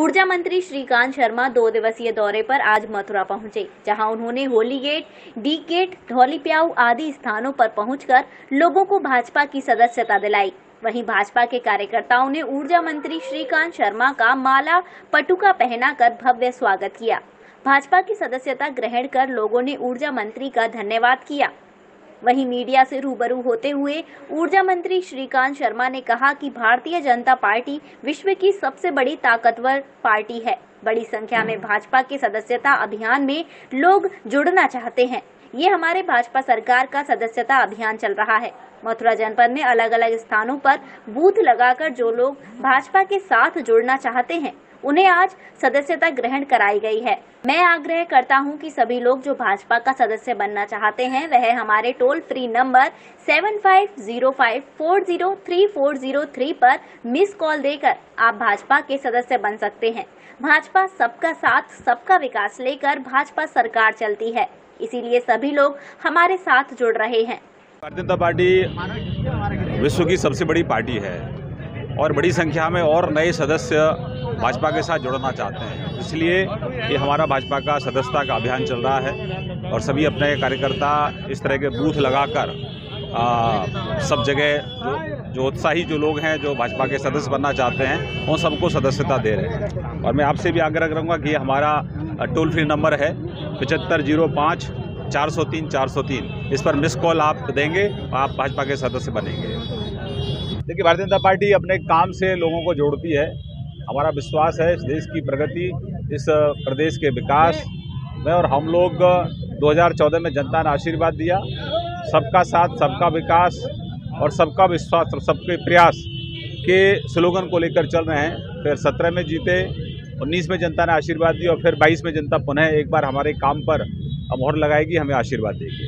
ऊर्जा मंत्री श्रीकांत शर्मा 2 दिवसीय दौरे पर आज मथुरा पहुंचे, जहां उन्होंने Holi gate, D gate, Dhaulipyau आदि स्थानों पर पहुंचकर लोगों को भाजपा की सदस्यता दिलाई। वहीं भाजपा के कार्यकर्ताओं ने ऊर्जा मंत्री श्रीकांत शर्मा का माला पटुका पहनाकर भव्य स्वागत किया। भाजपा की सदस्यता ग्रहण कर लोगों ने ऊर्जा मंत्री का धन्यवाद किया। वहीं मीडिया से रूबरू होते हुए ऊर्जा मंत्री श्रीकांत शर्मा ने कहा कि भारतीय जनता पार्टी विश्व की सबसे बड़ी ताकतवर पार्टी है। बड़ी संख्या में भाजपा के सदस्यता अभियान में लोग जुड़ना चाहते हैं। ये हमारे भाजपा सरकार का सदस्यता अभियान चल रहा है। मथुरा जनपद में अलग अलग स्थानों पर बूथ लगाकर जो लोग भाजपा के साथ जुड़ना चाहते हैं, उन्हें आज सदस्यता ग्रहण कराई गई है। मैं आग्रह करता हूं कि सभी लोग जो भाजपा का सदस्य बनना चाहते हैं, वह हमारे टोल फ्री नंबर 7505403403 पर मिस कॉल देकर आप भाजपा के सदस्य बन सकते हैं। भाजपा सबका साथ सबका विकास लेकर भाजपा सरकार चलती है, इसीलिए सभी लोग हमारे साथ जुड़ रहे हैं। भारतीय जनता पार्टी विश्व की सबसे बड़ी पार्टी है और बड़ी संख्या में और नए सदस्य भाजपा के साथ जुड़ना चाहते हैं, इसलिए ये हमारा भाजपा का सदस्यता का अभियान चल रहा है और सभी अपने कार्यकर्ता इस तरह के बूथ लगाकर सब जगह जो उत्साही जो लोग हैं जो भाजपा के सदस्य बनना चाहते हैं उन सबको सदस्यता दे रहे हैं। और मैं आपसे भी आग्रह करूँगा कि हमारा टोल फ्री नंबर है 7505403403, इस पर मिस कॉल आप देंगे और आप भाजपा के सदस्य बनेंगे। देखिए, भारतीय जनता पार्टी अपने काम से लोगों को जोड़ती है। हमारा विश्वास है इस देश की प्रगति, इस प्रदेश के विकास में, और हम लोग 2014 में जनता ने आशीर्वाद दिया। सबका साथ सबका विकास और सबका विश्वास और सबके प्रयास के स्लोगन को लेकर चल रहे हैं। फिर 17 में जीते, 19 में जनता ने आशीर्वाद दिया और फिर 22 में जनता पुनः एक बार हमारे काम पर अब मोहर लगाएगी, हमें आशीर्वाद देगी।